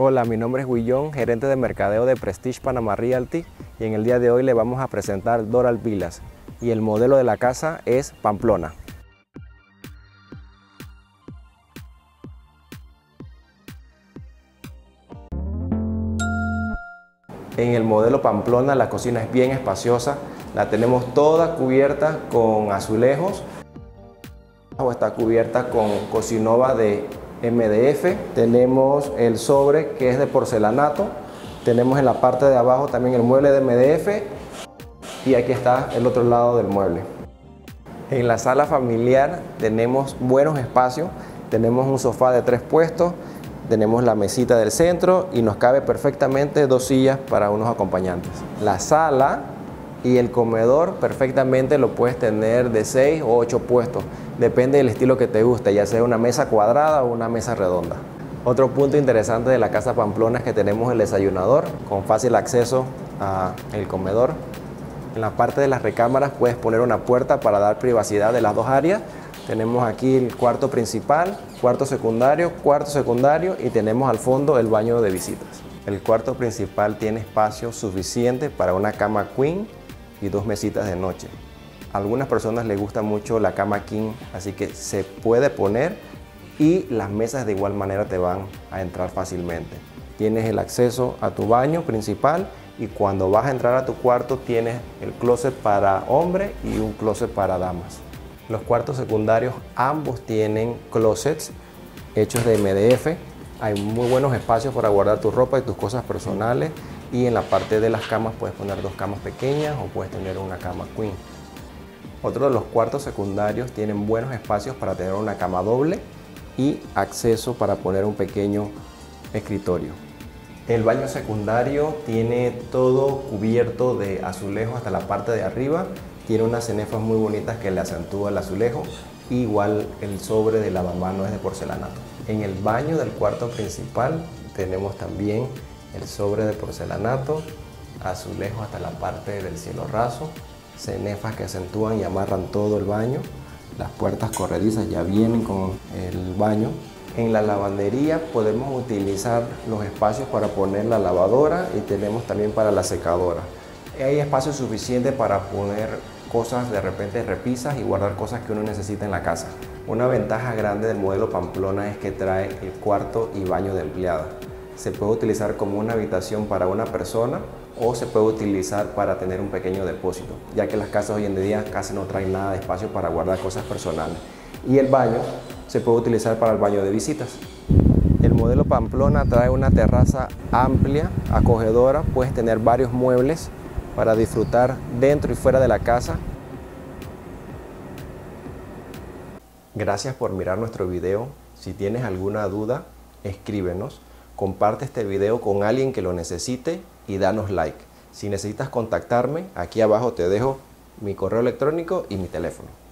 Hola, mi nombre es Guillón, gerente de mercadeo de Prestige Panama Realty, y en el día de hoy le vamos a presentar Doral Villas y el modelo de la casa es Pamplona. En el modelo Pamplona la cocina es bien espaciosa, la tenemos toda cubierta con azulejos. Abajo está cubierta con Cocinova de MDF. Tenemos el sobre que es de porcelanato. Tenemos en la parte de abajo también el mueble de MDF. Y aquí está el otro lado del mueble. En la sala familiar tenemos buenos espacios. Tenemos un sofá de 3 puestos. Tenemos la mesita del centro y nos cabe perfectamente 2 sillas para unos acompañantes. La sala y el comedor perfectamente lo puedes tener de 6 o 8 puestos. Depende del estilo que te guste, ya sea una mesa cuadrada o una mesa redonda. Otro punto interesante de la casa Pamplona es que tenemos el desayunador con fácil acceso al comedor. En la parte de las recámaras puedes poner una puerta para dar privacidad de las 2 áreas. Tenemos aquí el cuarto principal, cuarto secundario y tenemos al fondo el baño de visitas. El cuarto principal tiene espacio suficiente para una cama queen y 2 mesitas de noche. A algunas personas les gusta mucho la cama king, así que se puede poner y las mesas de igual manera te van a entrar fácilmente. Tienes el acceso a tu baño principal y cuando vas a entrar a tu cuarto tienes el closet para hombre y un closet para damas. Los cuartos secundarios ambos tienen closets hechos de MDF. Hay muy buenos espacios para guardar tu ropa y tus cosas personales. Y en la parte de las camas puedes poner 2 camas pequeñas o puedes tener una cama queen. Otro de los cuartos secundarios tienen buenos espacios para tener una cama doble y acceso para poner un pequeño escritorio. El baño secundario tiene todo cubierto de azulejo hasta la parte de arriba. Tiene unas cenefas muy bonitas que le acentúa el azulejo, igual el sobre de lavamanos es de porcelanato. En el baño del cuarto principal tenemos también el sobre de porcelanato, azulejo hasta la parte del cielo raso, cenefas que acentúan y amarran todo el baño, las puertas corredizas ya vienen con el baño. En la lavandería podemos utilizar los espacios para poner la lavadora y tenemos también para la secadora. Hay espacio suficiente para poner cosas de repente repisas y guardar cosas que uno necesita en la casa. Una ventaja grande del modelo Pamplona es que trae el cuarto y baño de empleada. Se puede utilizar como una habitación para una persona o se puede utilizar para tener un pequeño depósito, ya que las casas hoy en día casi no traen nada de espacio para guardar cosas personales. Y el baño se puede utilizar para el baño de visitas. El modelo Pamplona trae una terraza amplia, acogedora, puedes tener varios muebles para disfrutar dentro y fuera de la casa. Gracias por mirar nuestro video. Si tienes alguna duda, escríbenos. Comparte este video con alguien que lo necesite y danos like. Si necesitas contactarme, aquí abajo te dejo mi correo electrónico y mi teléfono.